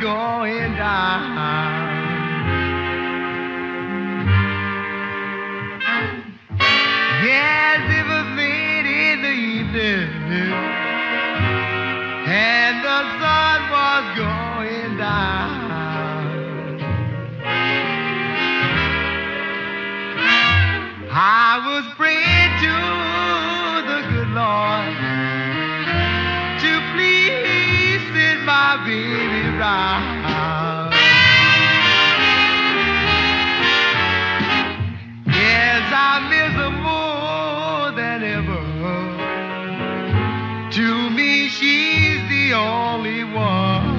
going down. Yes, it was late in the evening, and the sun was going down. I was praying to the good Lord to please send my baby round. Yes, I miss her more than ever. To me, she's the only one.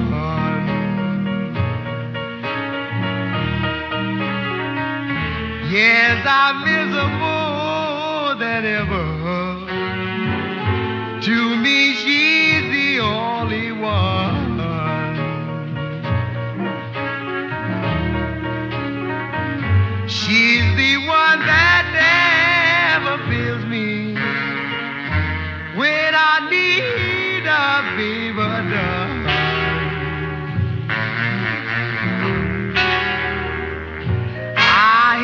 Yes, I miss her more than ever. To me, she's the only one. She's the one that never fails me when I need a favor done. I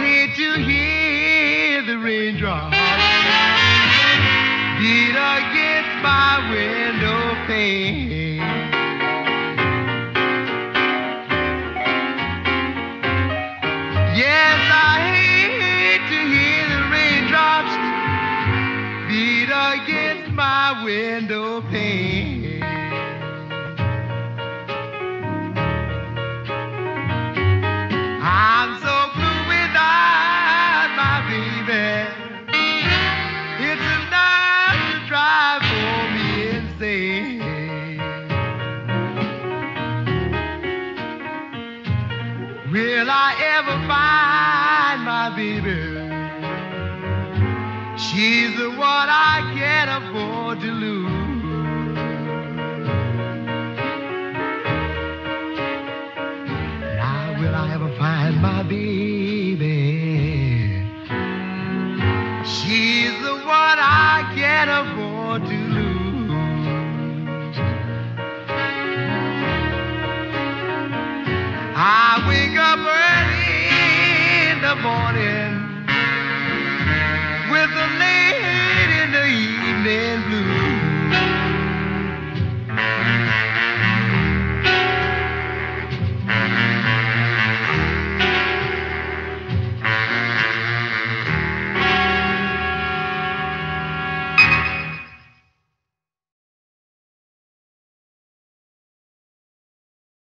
hate to hear the raindrops beat against my window pane. Yes, I hate to hear the raindrops beat against my window pane. I'm so blue without my baby. It's enough to drive for me insane. Will I ever find my baby? She's the one I can't afford to lose. Now will I ever find my baby? She's the one I can't afford to lose. I wake up early morning with the